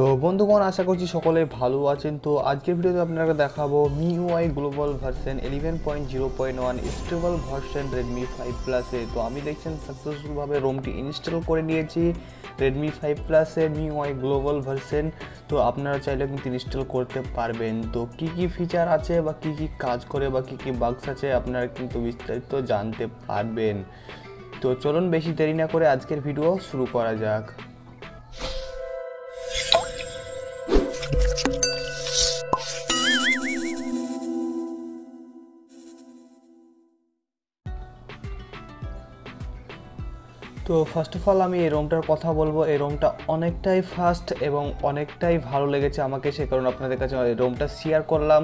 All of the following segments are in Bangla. তো বন্ধুগণ, আশা করছি সকলে ভালো আছেন। তো আজকের ভিডিওতে আপনারা দেখাবো MIUI global version 11.0.1 stable version Redmi Five Plus এ। তো আমি দেখছেন সাকসেসফুলভাবে রোমটি ইনস্টল করে নিয়েছি Redmi Five Plus এ MIUI গ্লোবাল ভার্সন। তো আপনারা চাইলে কিন্তু ইনস্টল করতে পারবেন। তো কি কি ফিচার আছে বা কি কি কাজ করে বা কি কি বাগস আছে আপনারা কিন্তু বিস্তারিত জানতে পারবেন। তো চলুন বেশি দেরি না করে আজকের ভিডিও শুরু করা যাক। তো ফার্স্ট অফ অল আমি এই রোমটার কথা বলবো। এই রোমটা অনেকটাই ফাস্ট এবং অনেকটাই ভালো লেগেছে আমাকে, সে কারণে আপনাদের কাছে এই রোমটা শেয়ার করলাম।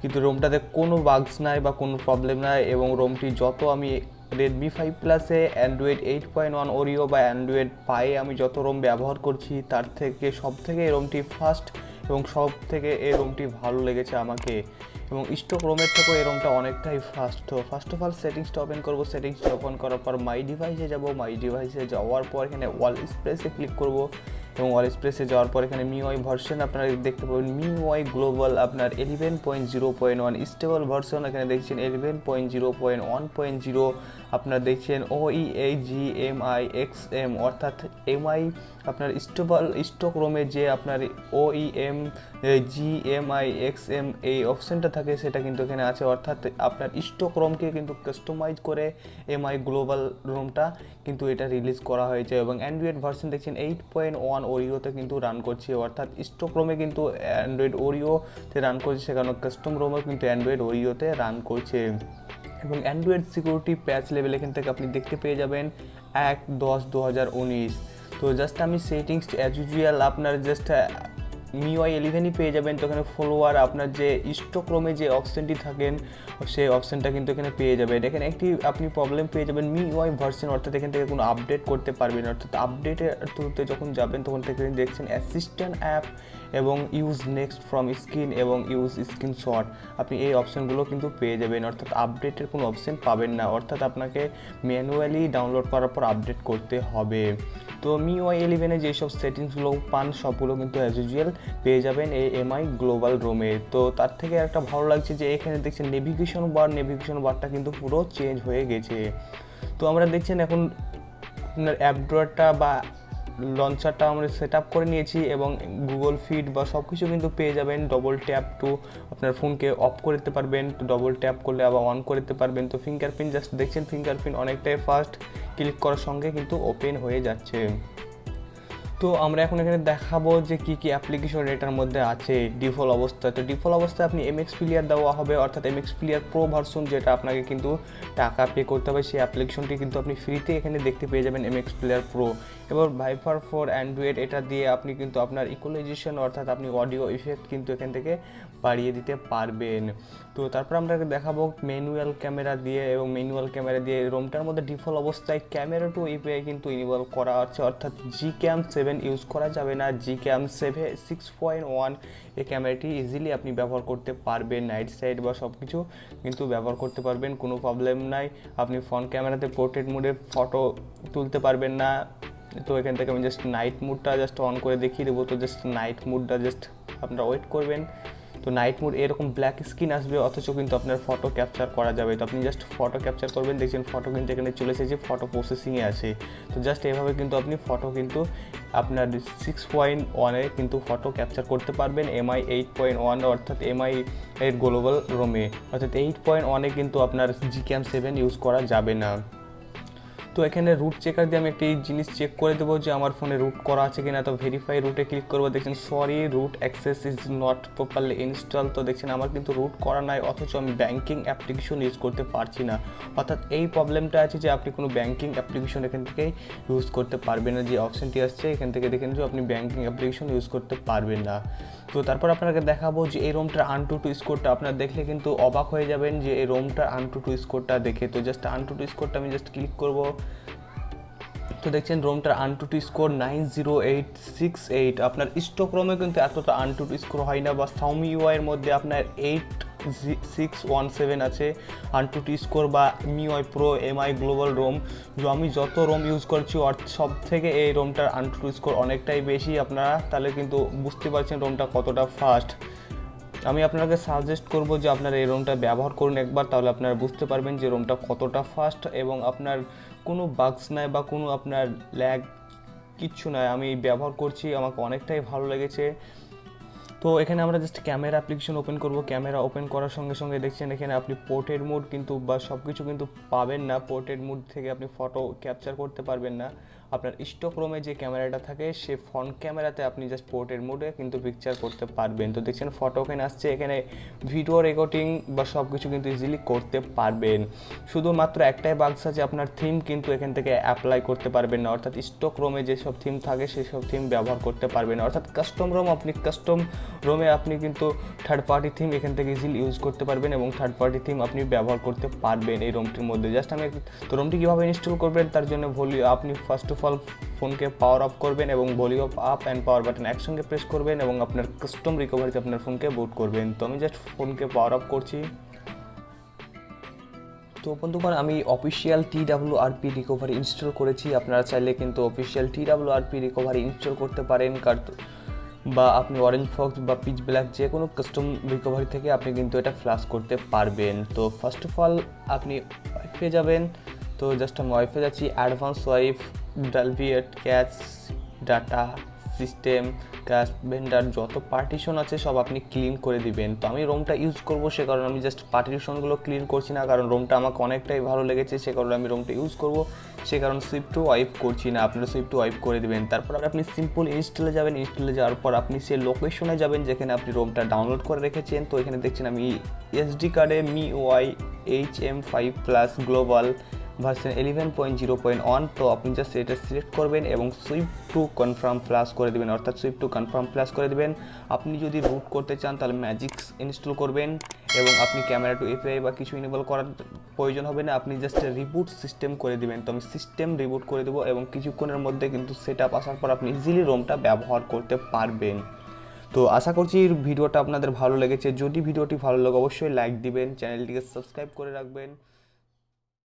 কিন্তু রোমটাতে কোনো বাগস নাই বা কোনো প্রবলেম নাই, এবং রোমটি যত আমি Redmi Five Plus এ Android 8.1 Oreo বা Android Pie আমি যত রোম ব্যবহার করছি তার থেকে সবথেকে এই রোমটি ফাস্ট এবং সবথেকে এই রোমটি ভালো লেগেছে আমাকে, এবং স্টক রোমের থেকেও এই রোমটা অনেকটাই ফাস্ট। তো ফার্স্ট অফ অল সেটিংসটা ওপেন করবো। সেটিংসটা ওপেন করার পর মাই ডিভাইসে যাব। মাই ডিভাইসে যাওয়ার পর এখানে অল স্পেসে ক্লিক করব, এবং অল স্পেসে যাওয়ার পর এখানে MIUI ভার্সন আপনারা দেখতে পাবেন। MIUI গ্লোবাল আপনার 11.0.1 স্টেবল ভার্সন, এখানে দেখছেন 11.0.1.0 আপনারা দেখছেন OEA GMIXM, অর্থাৎ MI আপনার স্টেবল স্টক রোমে যে আপনার OEM GMIXM এই অপশানটা থাকে সেটা কিন্তু এখানে আছে, অর্থাৎ আপনার স্টক রোমকে কিন্তু কাস্টমাইজ করে MI গ্লোবাল রোমটা কিন্তু এটা রিলিজ করা হয়েছে। এবং অ্যান্ড্রয়েড ভার্সন দেখছেন 8.1 ওরিওতে কিন্তু রান করছে, অর্থাৎ স্টক রোমে কিন্তু অ্যান্ড্রয়েড ওরিওতে রান করছে, সেখানে কাস্টম রোমও কিন্তু অ্যান্ড্রয়েড ওরিওতে রান করছে। এবং অ্যান্ড্রয়েড সিকিউরিটি প্যাচ লেভেল এখান থেকে আপনি দেখতে পেয়ে যাবেন 1/10/2019। তো জাস্ট আমি সেটিংস অ্যাজ ইউজুয়াল আপনার জাস্ট MIUI 11ই পেয়ে যাবেন। তো এখানে ফলোয়ার আপনার যে স্টক রোমে যে অপশানটি থাকেন সেই অপশানটা কিন্তু এখানে পেয়ে যাবেন। এখানে একটি আপনি প্রবলেম পেয়ে যাবেন MIUI ভার্সন, অর্থাৎ এখান থেকে কোনো আপডেট করতে পারবেন, অর্থাৎ আপডেটের থ্রুতে যখন যাবেন তখন থেকে দেখছেন অ্যাসিস্ট্যান্ট অ্যাপ এবং ইউজ নেক্সট ফ্রম স্ক্রিন এবং ইউজ স্ক্রিনশট, আপনি এই অপশানগুলো কিন্তু পেয়ে যাবেন, অর্থাৎ আপডেটের কোনো অপশান পাবেন না, অর্থাৎ আপনাকে ম্যানুয়ালি ডাউনলোড করার পর আপডেট করতে হবে। তো MIUI 11-এ যেসব সেটিংসগুলো পান সবগুলো কিন্তু অ্যাজ ইউজুয়াল পেয়ে যাবেন এই MI গ্লোবাল রোমে। তো তার থেকে একটা ভালো লাগছে যে এখানে দেখছেন নেভিগেশন বারটা কিন্তু পুরো চেঞ্জ হয়ে গেছে। তো আমরা দেখছেন এখন আপনার অ্যাপ ড্রয়ারটা বা লঞ্চারটা আমরা সেট আপ করে নিয়েছি, এবং গুগল ফিড বা সব কিছু কিন্তু পেয়ে যাবেন। ডবল ট্যাপ টু আপনার ফোনকে অফ করে দিতে পারবেন, তো ডবল ট্যাপ করলে আবার অন করে দিতে পারবেন। তো ফিঙ্গারপ্রিন্ট জাস্ট দেখছেন ফিঙ্গারপ্রিন্ট অনেকটাই ফাস্ট, ক্লিক করার সঙ্গে কিন্তু ওপেন হয়ে যাচ্ছে। তো আমরা এখন এখানে দেখাবো যে কী কী অ্যাপ্লিকেশন এটার মধ্যে আছে ডিফল্ট অবস্থায়। তো ডিফল্ট অবস্থায় আপনি MX Player দেওয়া হবে, অর্থাৎ MX Player Pro ভার্সন, যেটা আপনাকে কিন্তু টাকা পে করতে হবে, সেই অ্যাপ্লিকেশনটি কিন্তু আপনি ফ্রিতে এখানে দেখতে পেয়ে যাবেন MX Player Pro। এবার ভাইফার ফর অ্যান্ড্রয়েড, এটা দিয়ে আপনি কিন্তু আপনার ইকুয়ালাইজেশন অর্থাৎ আপনি অডিও ইফেক্ট কিন্তু এখান থেকে বাড়িয়ে দিতে পারবেন। তো তারপর আমরা দেখাবো ম্যানুয়াল ক্যামেরা দিয়ে, এবং ম্যানুয়াল ক্যামেরা দিয়ে রোমটার মধ্যে ডিফল্ট অবস্থায় ক্যামেরা টু ইউআই কিন্তু ইনভলভ করা আছে, অর্থাৎ GCam ইউজ করা যাবে না। GCam 6.1 এই ক্যামেরাটি ইজিলি আপনি ব্যবহার করতে পারবেন, নাইট সাইড বা সব কিছু কিন্তু ব্যবহার করতে পারবেন, কোনো প্রবলেম নাই। আপনি ফ্রন্ট ক্যামেরাতে পোর্ট্রেট মোডে ফটো তুলতে পারবেন না। তো এখান থেকে আমি জাস্ট নাইট মুডটা জাস্ট অন করে দেখিয়ে দেবো। তো জাস্ট নাইট মুডটা জাস্ট আপনারা ওয়েট করবেন। তো নাইট মোড এরকম ব্ল্যাক স্ক্রিন আসবে, অথচ কিন্তু আপনার ফটো ক্যাপচার করা যাবে। তো আপনি জাস্ট ফটো ক্যাপচার করবেন, দেখছেন ফটো কিন্তু এখানে চলে এসেছে, ফটো প্রসেসিংয়ে আছে। তো জাস্ট এভাবে কিন্তু আপনি ফটো কিন্তু আপনার 6.1-এ কিন্তু ফটো ক্যাপচার করতে পারবেন MI 8.1 অর্থাৎ MI এর গ্লোবাল রোমে, অর্থাৎ 8.1-এ কিন্তু আপনার GCam 7 ইউজ করা যাবে না। তো এখানে রুট চেকার দিয়ে আমি একটি জিনিস চেক করে দেবো যে আমার ফোনে রুট করা আছে কিনা। তো ভেরিফাই রুটে ক্লিক করবো, দেখছেন sorry root access is not properly install. তো দেখছেন আমার কিন্তু রুট করা নাই, অথচ আমি ব্যাঙ্কিং অ্যাপ্লিকেশন ইউজ করতে পারছি না, অর্থাৎ এই প্রবলেমটা আছে যে আপনি কোনো ব্যাঙ্কিং অ্যাপ্লিকেশন এখান থেকে ইউজ করতে পারবেন না। যে অপশানটি আসছে এখান থেকে দেখেন যে আপনি ব্যাঙ্কিং অ্যাপ্লিকেশন ইউজ করতে পারবেন না। তো তারপর আপনাকে দেখাবো যে এই রোমটার AnTuTu স্কোরটা আপনার দেখলে কিন্তু অবাক হয়ে যাবেন যে এই রোমটার AnTuTu স্কোরটা দেখে। তো জাস্ট AnTuTu স্কোরটা আমি জাস্ট ক্লিক করবো। তো দেখছেন রোমটার AnTuTu স্কোর 90868। আপনার স্টক রোমে কিন্তু এতটা AnTuTu স্কোর হয় না, বা Xiaomi UI এর মধ্যে আপনার 8 617 আছে আনটুটি স্কোর বা MIUI Pro MI global ROM जो আমি যত রোম ইউজ করছি আর সব থেকে এই রোমটার আনটুটি স্কোর অনেকটাই বেশি আপনারা তাহলে কিন্তু বুঝতে পারছেন রোমটা কতটা ফাস্ট আমি আপনাকে সাজেস্ট করব যে আপনারা এই রোমটা ব্যবহার করুন একবার তাহলে আপনারা বুঝতে পারবেন যে রোমটা কতটা ফাস্ট এবং আপনার কোনো বাগস নাই বা কোনো আপনার ল্যাগ কিছু নাই আমি ব্যবহার করছি আমাকে অনেকটাই ভালো লেগেছে তো এখানে আমরা জাস্ট ক্যামেরা অ্যাপ্লিকেশন ওপেন করব ক্যামেরা ওপেন করার সঙ্গে সঙ্গে দেখছেন এখানে আপনি পোর্ট্রেট মোড কিন্তু বা সবকিছু কিন্তু পাবেন না পোর্ট্রেট মোড থেকে আপনি ফটো ক্যাপচার করতে পারবেন না আপনার স্টক রোমে যে ক্যামেরাটা থাকে সে ফ্রন্ট ক্যামেরাতে আপনি জাস্ট পোর্ট্রেট মোডে কিন্তু পিকচার করতে পারবেন তো দেখছেন ফটো ওখানে আসছে এখানে ভিডিও রেকর্ডিং বা সবকিছু কিন্তু ইজিলি করতে পারবেন শুধুমাত্র একটাই বাক্স আছে আপনার থিম কিন্তু এখান থেকে অ্যাপ্লাই করতে পারবেন না অর্থাৎ স্টক রোমে যে সব থিম থাকে সেই সব থিম ব্যবহার করতে পারবেন অর্থাৎ কাস্টম রোম আপনি কাস্টম রোমে আপনি কিন্তু থার্ড পার্টি থিম এখান থেকে ইজিলি ইউজ করতে পারবেন এবং থার্ড পার্টি থিম আপনি ব্যবহার করতে পারবেন এই রোমটির মধ্যে জাস্ট আমি তো রোমটি কীভাবে ইনস্টল করবেন তার জন্য আপনি ফার্স্ট অফ অল ফোনকে পাওয়ার অফ করবেন এবং volume up and power button একসঙ্গে প্রেস করবেন এবং আপনার কাস্টম রিকভারিতে আপনার ফোনকে বুট করবেন তো আমি জাস্ট ফোনকে পাওয়ার অফ করছি তো বন্ধুগণ আমি অফিসিয়াল TWRP রিকভারি ইনস্টল করেছি আপনারা চাইলে কিন্তু অফিসিয়াল TWRP রিকভারি ইনস্টল করতে পারেন কারণ বা আপনি অরেঞ্জ ফক্স বা পিচ ব্ল্যাক যে কোনো কাস্টম রিকভারি থেকে আপনি কিন্তু এটা ফ্ল্যাশ করতে পারবেন তো ফার্স্ট অফ অল আপনি ওয়াইফে যাবেন তো জাস্ট আমি ওয়াইফে যাচ্ছি advance wipe Dalvik cache data system cache vendor যত পার্টিশন আছে সব আপনি ক্লিন করে দিবেন তো আমি রোমটা ইউজ করব সে কারণে আমি জাস্ট পার্টিশনগুলো ক্লিন করছি না কারণ রোমটা আমাকে অনেকটাই ভালো লেগেছে সে কারণে আমি রোমটা ইউজ করব সে কারণে সুইপ টু ওয়াইপ করছি না আপনারা সুইপ টু ওয়াইপ করে দেবেন তারপর আপনি সিম্পল ইনস্টলে যাবেন ইনস্টলে যাওয়ার পর আপনি সেই লোকেশনে যাবেন যেখানে আপনি রোমটা ডাউনলোড করে রেখেছেন তো এখানে দেখছেন আমি এসডি কার্ডে MIUI HM5+ গ্লোবাল ভার্সন 11.0.1 তো আপনি জাস্ট এটা সিলেক্ট করবেন এবং সুইপ টু কনফার্ম ফ্ল্যাশ করে দেবেন অর্থাৎ সুইপ টু কনফার্ম ফ্ল্যাশ করে দেবেন আপনি যদি রুট করতে চান তাহলে ম্যাজিক্স ইনস্টল করবেন এবং আপনি ক্যামেরা টু API বা কিছু ইনেবল করার প্রয়োজন হবে না আপনি জাস্ট রিবুট সিস্টেম করে দেবেন তো আমি সিস্টেম রিবুট করে দেবো এবং কিছুক্ষণের মধ্যে কিন্তু সেটআপ আসার পর আপনি ইজিলি রোমটা ব্যবহার করতে পারবেন তো আশা করছি ভিডিওটা আপনাদের ভালো লেগেছে যদি ভিডিওটি ভালো লাগে অবশ্যই লাইক দিবেন চ্যানেলটিকে সাবস্ক্রাইব করে রাখবেন